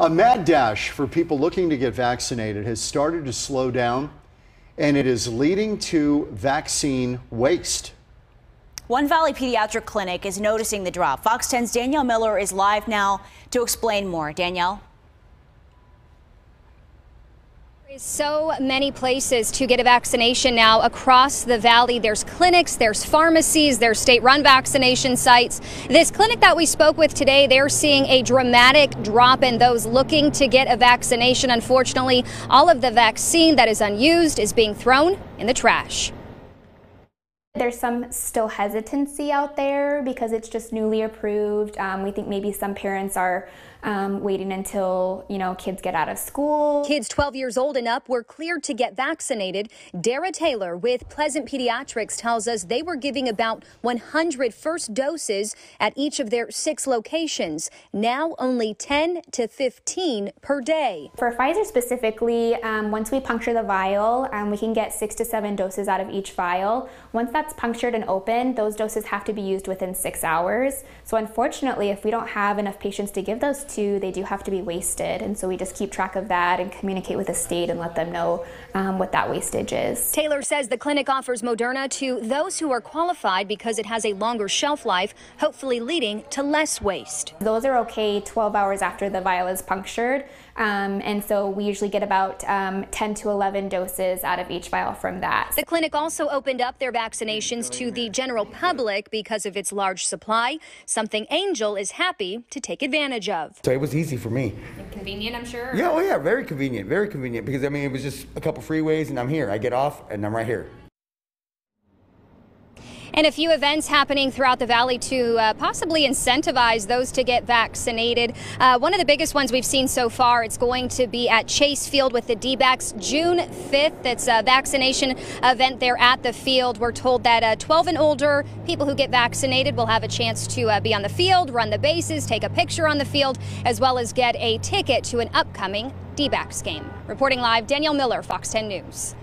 A mad dash for people looking to get vaccinated has started to slow down, and it is leading to vaccine waste. One Valley Pediatric Clinic is noticing the drop. Fox 10's Danielle Miller is live now to explain more. Danielle? There's so many places to get a vaccination now across the valley. There's clinics, there's pharmacies, there's state-run vaccination sites. This clinic that we spoke with today, they're seeing a dramatic drop in those looking to get a vaccination. Unfortunately, all of the vaccine that is unused is being thrown in the trash. There's some still hesitancy out there because it's just newly approved. We think maybe some parents are waiting until, kids get out of school. Kids 12 years old and up were cleared to get vaccinated. Dara Taylor with Pleasant Pediatrics tells us they were giving about 100 first doses at each of their 6 locations. Now only 10 to 15 per day. For Pfizer specifically, once we puncture the vial, we can get 6 to 7 doses out of each vial. Once that's punctured and open, those doses have to be used within 6 hours. So unfortunately, if we don't have enough patients to give those to, they do have to be wasted. And so we just keep track of that and communicate with the state and let them know what that wastage is. Taylor says the clinic offers Moderna to those who are qualified because it has a longer shelf life, hopefully leading to less waste. Those are okay 12 hours after the vial is punctured. And so we usually get about 10 to 11 doses out of each vial from that. The clinic also opened up their vaccinations to the general public because of its large supply, something Angel is happy to take advantage of. So it was easy for me. Convenient, I'm sure. Yeah, oh yeah, very convenient, because I mean, it was just a couple freeways and I'm here. I get off and I'm right here. And a few events happening throughout the valley to possibly incentivize those to get vaccinated. One of the biggest ones we've seen so far, it's going to be at Chase Field with the D-backs June 5th. It's a vaccination event there at the field. We're told that 12 and older people who get vaccinated will have a chance to be on the field, run the bases, take a picture on the field, as well as get a ticket to an upcoming D-backs game. Reporting live, Danielle Miller, Fox 10 News.